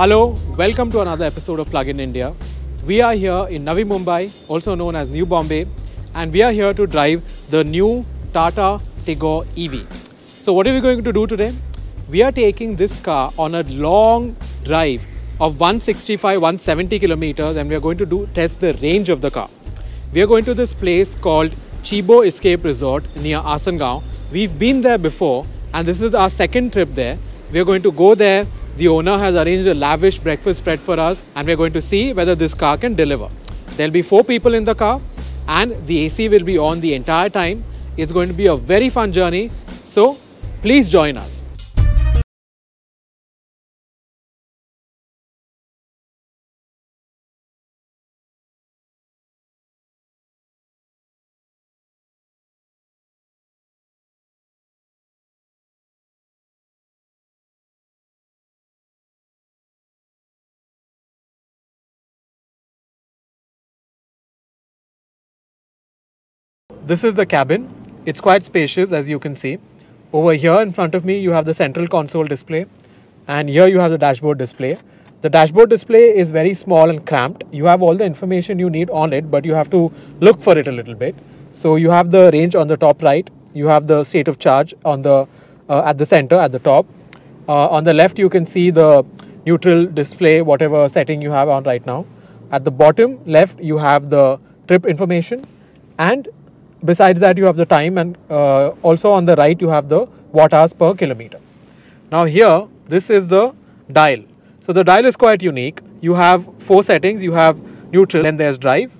Hello, welcome to another episode of Plug in India. We are here in Navi Mumbai, also known as New Bombay, and we are here to drive the new Tata Tigor EV. So what are we going to do today? We are taking this car on a long drive of 165-170 kilometers, and we are going to test the range of the car. We are going to this place called Cibo Escape Resort near Asangaon. We've been there before and this is our second trip there. We are going to go there. The owner has arranged a lavish breakfast spread for us and we are going to see whether this car can deliver. There'll be 4 people in the car and the AC will be on the entire time. It's going to be a very fun journey, so please join us. This is the cabin. It's quite spacious, as you can see. Over here in front of me, you have the central console display. And here you have the dashboard display. The dashboard display is very small and cramped. You have all the information you need on it, but you have to look for it a little bit. So you have the range on the top right. You have the state of charge on the at the center, at the top. On the left, you can see the neutral display, whatever setting you have on right now. At the bottom left, you have the trip information. And besides that, you have the time, and also on the right you have the watt-hours per kilometer. Now here, this is the dial. So the dial is quite unique. You have 4 settings. You have neutral, then there's drive,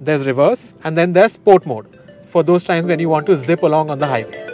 there's reverse, and then there's sport mode for those times when you want to zip along on the highway.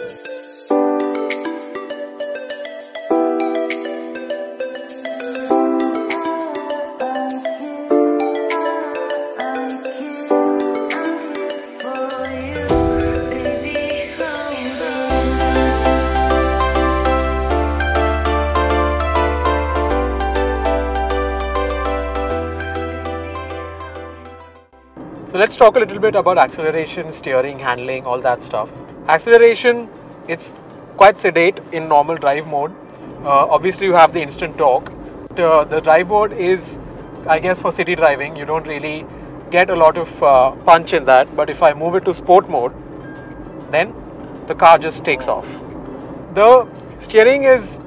So let's talk a little bit about acceleration, steering, handling, all that stuff. Acceleration, it's quite sedate in normal drive mode. Obviously, you have the instant torque. The drive mode is, I guess, for city driving. You don't really get a lot of punch in that. But if I move it to sport mode, then the car just takes off. The steering is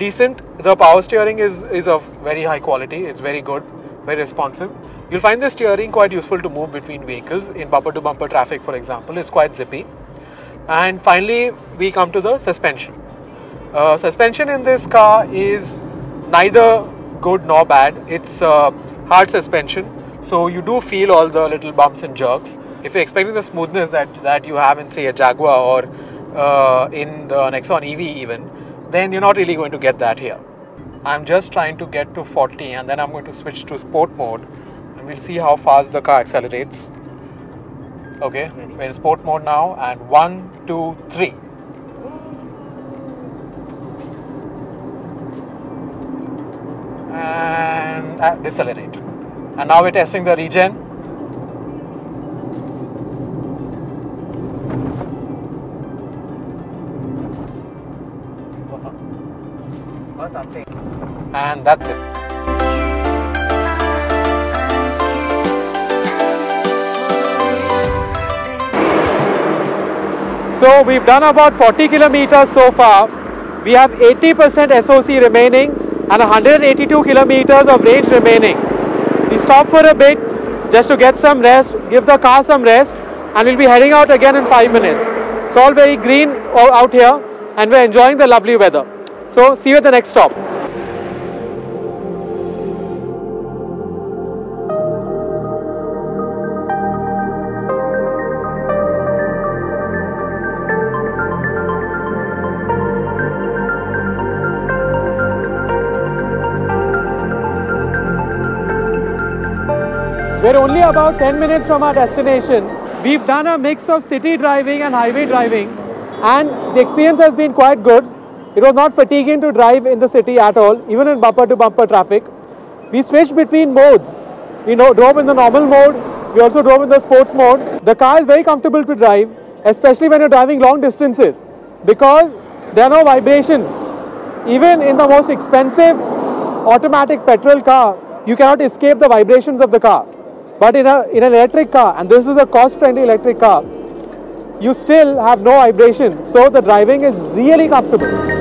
decent. The power steering is of very high quality. It's very good, very responsive. You'll find the steering quite useful to move between vehicles in bumper-to-bumper traffic, for example. It's quite zippy. And finally, we come to the suspension. Suspension in this car is neither good nor bad. It's hard suspension, so you do feel all the little bumps and jerks. If you're expecting the smoothness that you have in, say, a Jaguar or in the Nexon EV even, then you're not really going to get that here. I'm just trying to get to 40 and then I'm going to switch to sport mode. We'll see how fast the car accelerates. Okay, we're in sport mode now, and 1, 2, 3. And decelerate. And now we're testing the regen. And that's it. So we've done about 40 kilometers so far. We have 80% SOC remaining and 182 kilometers of range remaining. We stop for a bit just to get some rest, give the car some rest, and we'll be heading out again in 5 minutes. It's all very green out here and we're enjoying the lovely weather. So see you at the next stop. We're only about 10 minutes from our destination. We've done a mix of city driving and highway driving, and the experience has been quite good. It was not fatiguing to drive in the city at all, even in bumper-to-bumper traffic. We switched between modes. We drove in the normal mode. We also drove in the sports mode. The car is very comfortable to drive, especially when you're driving long distances, because there are no vibrations. Even in the most expensive automatic petrol car, you cannot escape the vibrations of the car. But in an electric car, and this is a cost-friendly electric car, you still have no vibration, so the driving is really comfortable.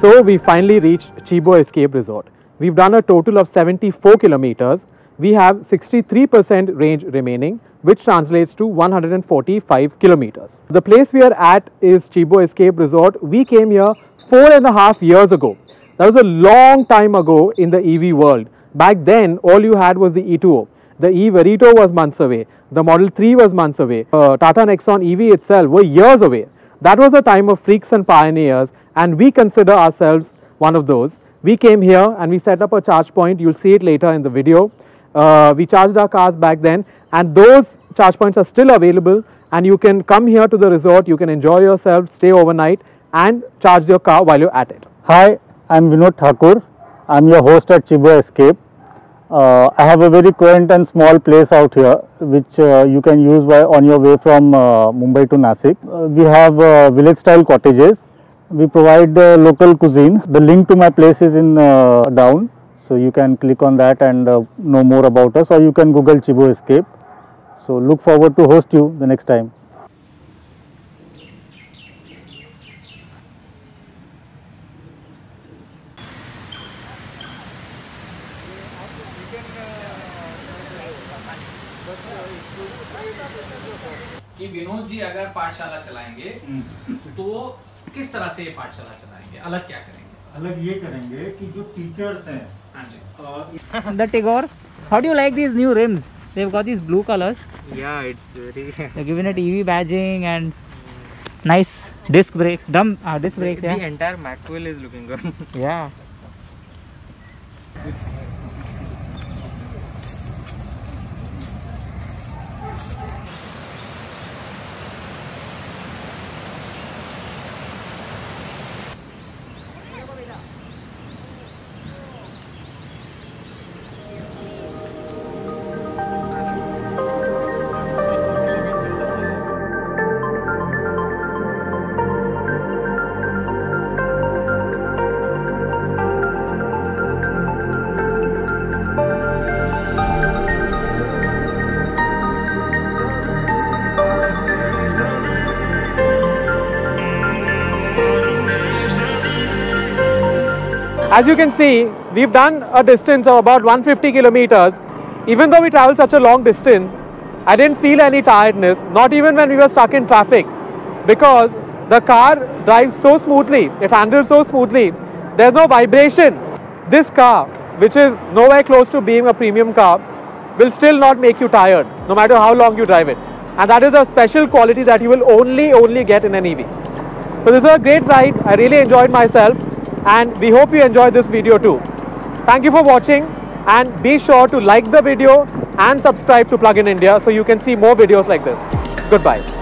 So we finally reached Cibo Escape Resort. We've done a total of 74 kilometers. We have 63% range remaining, which translates to 145 kilometers. The place we are at is Cibo Escape Resort. We came here 4.5 years ago. That was a long time ago in the EV world. Back then, all you had was the E2O. The E Verito was months away. The Model 3 was months away. Tata Nexon EV itself were years away. That was a time of freaks and pioneers, and we consider ourselves one of those. We came here and we set up a charge point. You'll see it later in the video. We charged our cars back then, and those charge points are still available, and you can come here to the resort, you can enjoy yourself, stay overnight and charge your car while you're at it. Hi, I'm Vinod Thakur. I'm your host at Cibo Escape. I have a very quaint and small place out here which you can use on your way from Mumbai to Nasik. We have village style cottages. We provide local cuisine. The link to my place is in down, so you can click on that and know more about us, or you can Google Cibo Escape. So look forward to host you the next time. कि विनोद जी अगर पाठशाला चलाएंगे तो किस तरह से ये पाठशाला चलाएंगे, अलग क्या करेंगे? अलग ये करेंगे कि जो टीचर्स हैं, हां जी, the Tigor, how do you like this new rims? They have got this blue colours, yeah it's very, they given it EV badging and nice disc brakes, डम disc brakes, the entire Maxwell is looking good, yeah As you can see, we've done a distance of about 150 kilometers. Even though we traveled such a long distance, I didn't feel any tiredness, not even when we were stuck in traffic, because the car drives so smoothly, it handles so smoothly, there's no vibration. This car, which is nowhere close to being a premium car, will still not make you tired, no matter how long you drive it. And that is a special quality that you will only get in an EV. So this was a great ride, I really enjoyed myself. And we hope you enjoyed this video too. Thank you for watching, and be sure to like the video and subscribe to Plug in India so you can see more videos like this. Goodbye.